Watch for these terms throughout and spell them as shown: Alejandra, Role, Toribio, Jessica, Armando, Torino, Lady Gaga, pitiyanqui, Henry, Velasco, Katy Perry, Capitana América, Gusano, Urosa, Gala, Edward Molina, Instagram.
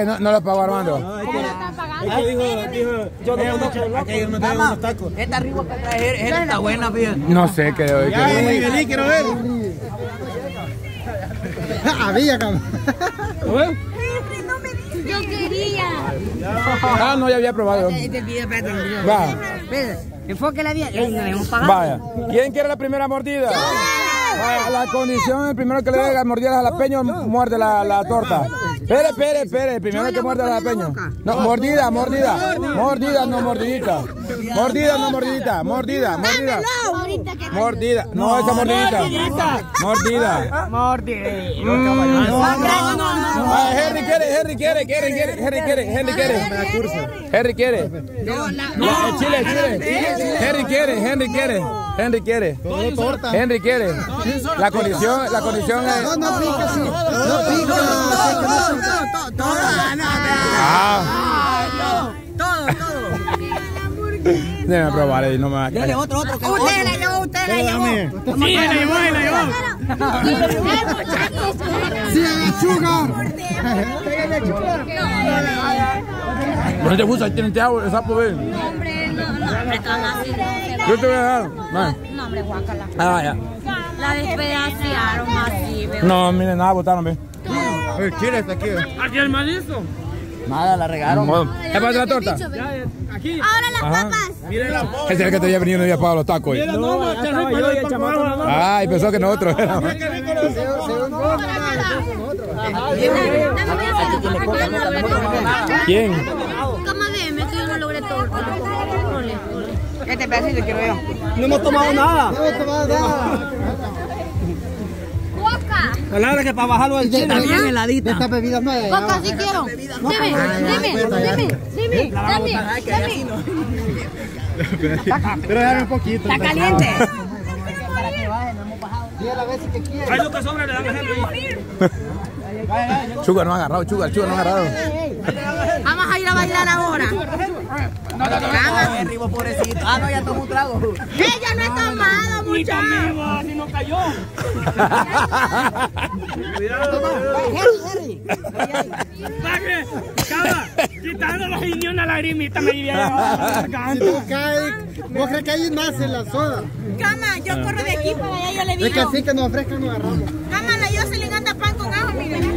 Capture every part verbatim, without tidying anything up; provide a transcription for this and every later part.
Que no, no lo pagó Armando. No, no, ¿cómo lo están pagando? Es que dijo, dijo, yo no puedo. Aquí hay unos tacos. Esta arriba que trae, él está buena, bien. No sé qué debo. Ya, Miguelín, quiero ver. Había, cabrón. No me dice. Yo quería. Ah, no, ya había probado. Este video, espérate. Va. Enfoque la vida. Vaya. ¿Quién quiere la primera mordida? A la condición, el primero que le dé las mordidas al jalapeño muerde la, la torta. Espere, espere, espere, el primero que muerde al jalapeño. No, mordida, mordida. Mordida, no mordidita. Mordida, no mordidita. Mordida, mordida. Mordida, no, esa mordidita. Mordida. Mordida. Henry quiere, Henry quiere, quiere, quiere, Henry quiere, Henry quiere. Henry quiere. No, chile, chile. Henry quiere, Henry quiere. Henry quiere. Henry quiere. La condición, la condición es. No, no pica, sí. No pica. Todo, todo. Ah. Todo, todo. Déjame probar ahí nomás. Dale otro, otro. Usted la llevó, usted la llevó. Sí, la llevó, la llevó. Sí, el lechuga. No te gusta, tiene teado, el sapo, ve. No, hombre, no, no. Yo te voy a dejar. No, hombre, guácala. Ah, ya. La despedaciaron así, bebé. No, miren, nada, botaron, ve. El chile está aquí, ¿eh? Aquí el marisco. Nada, la regaron. ¿Qué pasa la torta? Bicho, ya, aquí. Ahora las ajá. Papas. Miren las papas. Ese es el que te había venido y no había pagado los tacos. Miren, no, no, no, no, yo, el chamaco, no, no. Ay, pensó que nosotros. No, no, ¿quién? ¿Cómo ven? Es que yo no logré todo. Este pedacito quiero yo. No hemos tomado nada. No hemos tomado nada. Claro que para bajarlo al chile también heladita. Estas bebidas no hay. Coca, sí quiero. Dime, dime, dime, dime, dame. Pero dame un poquito. Está caliente. Para que baje, no hemos bajado. Dile las veces que quieras. Hay lo que sobra, le damos el Chuga no ha agarrado, Chuga, Chuga no ha agarrado. Vamos a ir a bailar ahora. No, no, no, no, pobrecito. Ah, no, ya tomó un trago. Ella no ha tomado, muchachos. Así no cayó. Cuidado, Henry, Henry. Paje, cava, quitando los niños una lagrimita me iría a llevar. Si tú caes, vos crees que ahí nace la soda. Cama, yo corro de aquí para allá, yo le digo. Es que así que nos ofrezcan, nos agarramos. Cama, la yo se le gana pan con ajo, miren.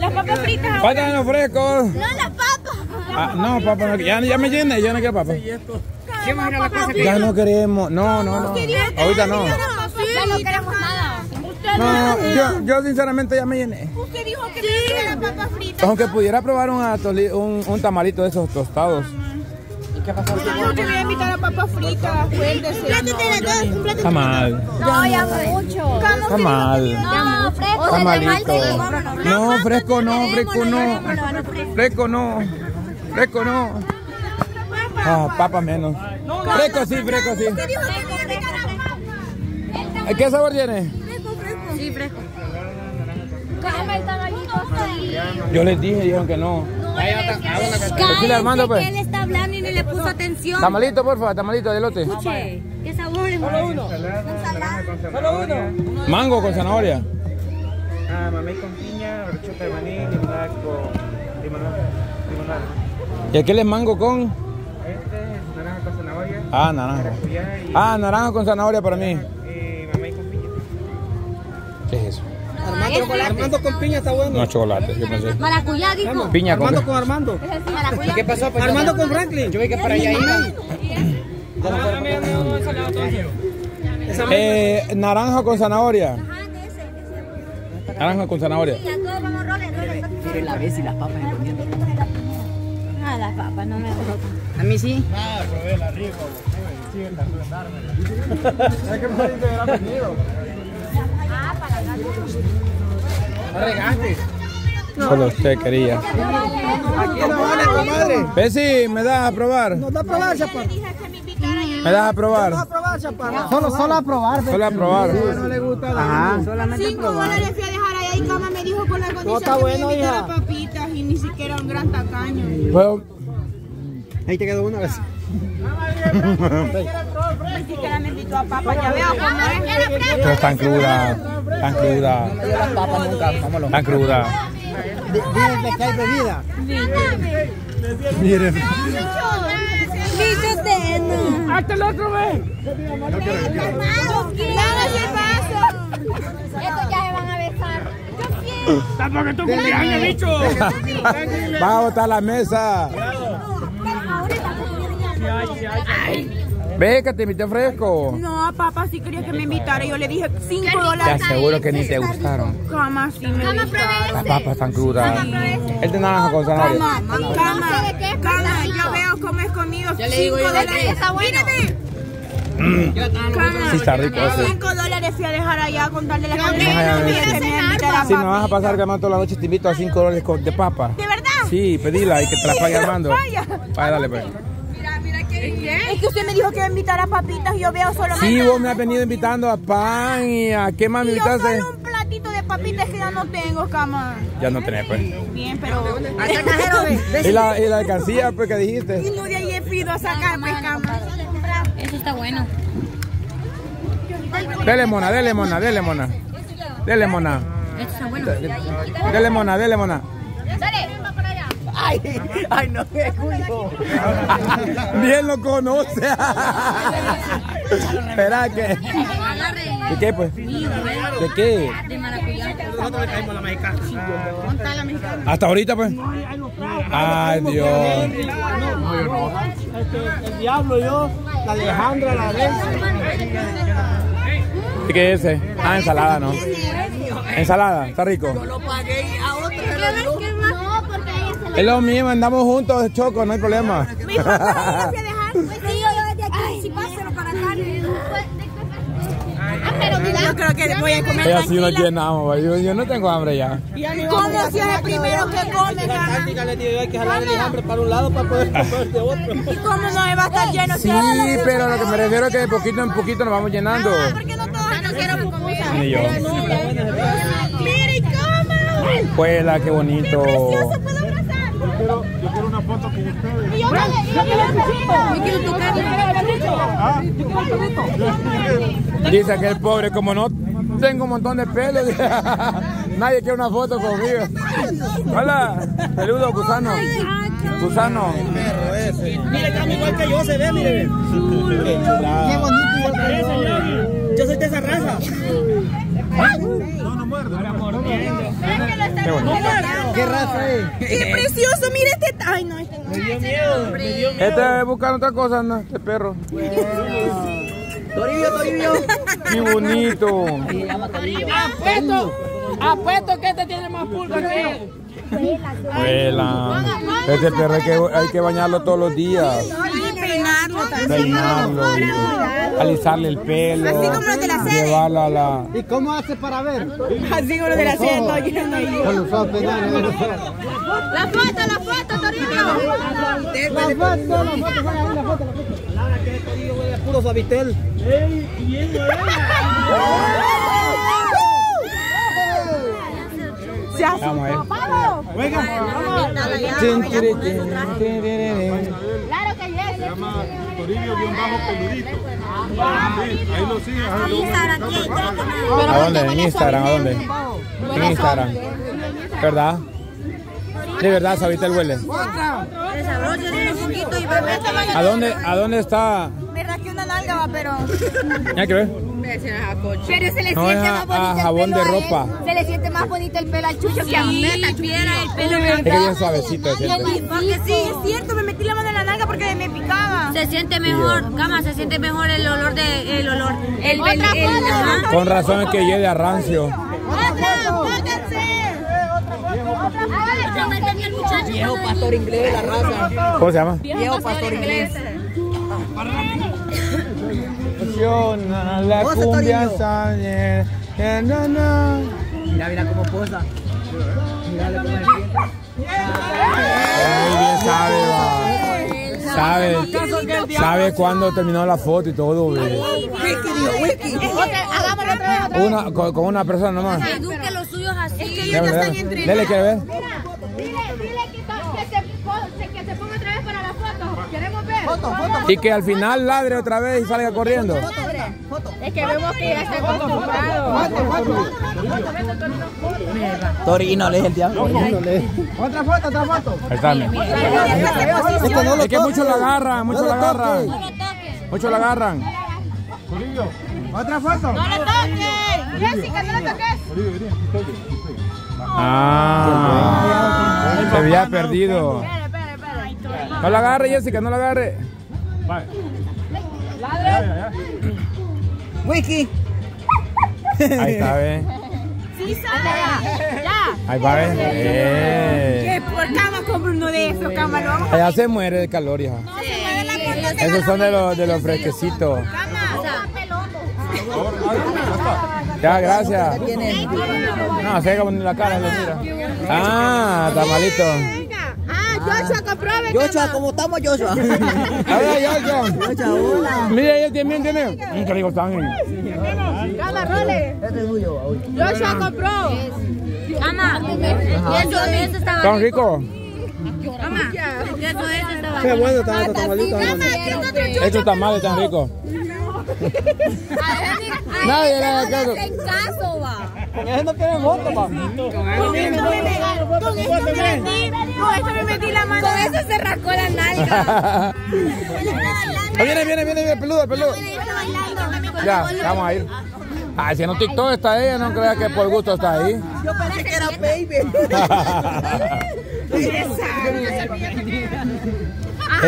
Las papas fritas. Faltan los frescos. No, las papas. Ah, no, papas no. Ya, ya me llené, ya no quiero papas. Ya no queremos. No, no, no. Ahorita no. Ya no queremos nada. No, yo, yo sinceramente ya me llené. Usted dijo que quería las papas fritas. Aunque pudiera probar un, un, un tamalito de esos tostados. ¿Qué pasó? Yo te voy a invitar a papas fritas. Está mal. No, ya mucho. Está mal. No, fresco. Está malito. No, fresco no, fresco no. Fresco no. Fresco no. Ah, papa menos. Fresco sí, fresco sí. ¿Qué sabor tiene? Fresco, fresco. Sí, fresco. Yo les dije, dijeron que no. Cállate, que él está hablando y no le puso atención. Tamalito, porfa, tamalito de elote. Escuche, ¿qué sabor es? Solo uno. Solo uno. Mango con zanahoria. Ah, mamey con piña, horchata de maní, limonada con limonada. ¿Y aquel es mango con? Este es naranja con zanahoria. Ah, naranja. Ah, naranja con zanahoria para mí. Y mamey con piña. ¿Qué es eso? Armando con piña está bueno. No, chocolate, yo pensé. Maracuyá, dijo. Piña con Armando con Armando. ¿Qué pasó? Armando con Franklin. Yo vi que para allá iba. Eh, naranja con zanahoria. Naranja con zanahoria. Quieren la vez y las papas escondiendo. Ah, las papas, no me acuerdo. A mí sí. Ah, probé la rico. Siguen tardando en dármela. ¿Sabes qué me dice gran venido? Ah, para acá. ¿No regaste? Solo usted quería. Aquí no vale, comadre. Ve si me das a probar. Nos da a probar, chaparra. Me das a probar. Nos da a probar, chaparra. Solo, solo a probar. Solo a probar. No le gusta. Solamente cinco dólares fui a dejar allá y Cama me dijo con la condición que me invitara papitas y ni siquiera un gran tacaño. Ahí te quedó una vez. Ni siquiera me invitó a papa, ya veo cómo es. Pero tan cruda, tan cruda. Papa nunca, vámonos. Tan cruda. Díganme que hay bebida. Miren. Bichos de heno. Hasta el otro, güey. Nada se pasa. Estos ya se van a besar. Yo quiero. Tampoco es tu cumpleaños, bicho. Va a botar la mesa. Ve que te invité fresco. No, papá sí quería que me invitara. Yo le dije cinco dólares. Te aseguro que ni te gustaron. Cama, sí me gustaron. Las papas están crudas. El de naranja con zanahoria. Cama, cama, cama. Yo veo cómo es comido. cinco dólares. Está bueno. Sí, está rico. cinco dólares fui a dejar allá con darle la comida. Si me vas a pasar ganando toda la noche, te invito a cinco dólares de papa. ¿De verdad? Sí, pedila y que te la pague Armando. Vaya, dale, pues. Es que usted me dijo que iba a invitar a papitas y yo veo solo... Sí, vos me has venido invitando a pan y a... ¿Qué más me invitaste? Yo solo un platito de papitas que ya no tengo, cama. Ya no tenés, pues. Bien, pero... Hasta cajero, ¿ves? ¿Y la, y la alcancía, pues, que dijiste? Y no de ahí he pido a sacar, pues, cama. Eso está bueno. Dele, mona, dele, mona, dele, mona. Dele, mona. Eso está bueno. Dele, mona, dele, mona. Dale. Ay, ay, no me culo. Bien lo conoce. Espera que. ¿De qué pues? ¿De qué? De maracuyá. Nosotros le caímos la mexicana. ¿Dónde está la mexicana? Hasta ahorita pues. Ay, Dios. El diablo yo, la Alejandra, la Jessica. ¿Qué es ese? Ah, ensalada, ¿no? Ensalada, está rico. Yo lo pagué a otro. Es lo mismo, andamos juntos, Choco, no hay problema. Mi papá me iba a dejar, pues sí, yo desde aquí, si pásalo para acá. Ah, pero mira, yo creo que voy a comer así nos llenamos, yo, yo no tengo hambre ya. Come si es el primero que come, cara. La táctica le digo yo, hay que jalar el hambre para un lado para poder comer de otro. ¿Y cómo no va a estar lleno? Sí, pero lo que me refiero es que de poquito en poquito nos vamos llenando. Ah, porque no todos no quiero comer. Ni yo. Mira y coma. Huela, qué bonito. Yo quiero una foto con ustedes. Y yo quiero tocar el perrito. ¿Ah? Yo quiero el perrito. Dice que el pobre, como no tengo un montón de pelo, nadie quiere una foto conmigo. Hola, saludos, Gusano. Gusano. Mire, cambia igual que yo, se ve, mire. Qué bonito igual que yo. Yo soy de esa raza. No, no muerdo. ¿Qué raza es? ¡Qué precioso! Mira este... ¡Ay, no! Este no. Me dio miedo. Me dio miedo. Este es buscar otra cosa, ¿no? Este perro. Toribio, Toribio. ¡Qué bonito! Apuesto, apuesto que este tiene más pulga que él. Vuela. Este perro hay que, hay que bañarlo todos los días. Peinarlo, alisarle el pelo, así como los de la sede. Llevarlo a la... ¿Y cómo hace para ver? Así como los de la sede, estoy oyendo ahí. La foto, la foto, Toribio. La foto, la foto, la foto, la foto. La verdad que este tío huele a puro suavitel. ¡Ey! ¡Y eso es! ¡Se asustó! ¡Vamos! ¡Venga! ¡Claro que ya! Se llama Toribio bien bajo peludito. Ahí lo sigue. ¿A dónde? En Instagram, ¿a dónde? En Instagram. ¿Verdad? De verdad, ahorita el huele. ¿A dónde? ¿A dónde está? Me rasqué una nalga, pero. ¿Ya qué ves? Pero se le siente más bonito. Jabón de ropa. Se le siente más bonito el pelo al chucho que a mí. El pelo me encanta. Es bien suavecito. Sí, es cierto, me metí la mano en la nalga porque me picaba. Se siente mejor, cama, se siente mejor el olor de el olor. El con razón es que lleve a rancio. Viejo pastor inglés de la raza. ¿Cómo se llama? Viejo pastor inglés. La cumbia sañera. Mira, mira cómo posa. Mira cómo es bien. Sabe, sabe. Sabe cuándo terminó la foto y todo, güey. Una, con, con una persona nomás. Eduque los suyos así. Es que ellos ya están entrenados. Dele que ver. Dile, dile que se ponga otra vez para la foto. Queremos ver. Y que al final ladre otra vez y salga corriendo. Es que vemos que ya está acostumbrado. Torino, le es el diablo. Otra foto, otra foto. Ahí está. Es que muchos la agarran, muchos la agarran. Muchos la agarran. Toribio, otra foto. No la toques. Jessica, no la toques. Ah, se había perdido. No la agarre, Jessica, no la agarre. Vale. Wiki. Ahí está, ven. Sí, sabe. Ya. Ahí va, ven. Que por cama compra uno de esos, cama. Allá se muere de calor, hija. No, se muere la pelota. Esos son de los, de los fresquecitos. Ya, gracias. No, se llega la cara, le mira. Ah, está malito. Joshua, compruebe. Joshua, ¿cómo estamos, Joshua? A ver, Joshua. Joshua, hola. Mira, ella también tiene. Un cariño tan. Gala, Role. Este es tuyo. Joshua compró. Ama, diez dólares estaba. ¿Tan rico? Ama, diez dólares estaba. Qué bueno estaba estos tamalitos. Estos tamales tan ricos. Nadie le haga caso. En caso, va. Con eso no tiene voto, va. Con esto me metí. Con esto me metí la mano. Con eso se rascó la nalga. Viene, viene, viene, peludo, peludo. Ya, vamos a ir. Ah, si no TikTok está ella, no creas que por gusto está ahí. Yo pensé que era baby.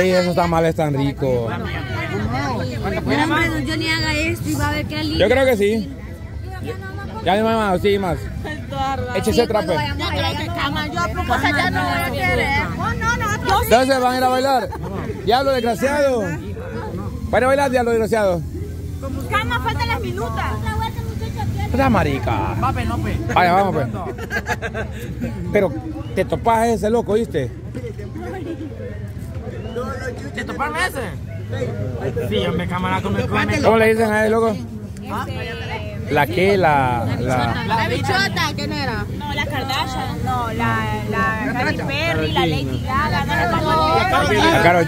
Ey, esos tamales tan ricos. Mira, mano, yo ni haga esto y va a ver qué lindo. Yo creo que sí. Ya mi mamá, sí, más. Échese sí, trape. Yo creo que cama, yo a propósito ya no voy a querer. Oh, no, no, no. Entonces van a ir a bailar. Diablo desgraciado. Van a bailar, diablo desgraciado. Cama, faltan las minutas. La marica. Vaya, vamos, pues. Pero te topas ese loco, ¿viste? ¿Te toparme ese? Sí, yo me cámara con el come. ¿Cómo le dicen a ese loco? ¿La qué? La... La, la bichota, ¿quién era? No, la Kardashian. No, la... La Katy Perry, la Lady Gaga. La Carol G.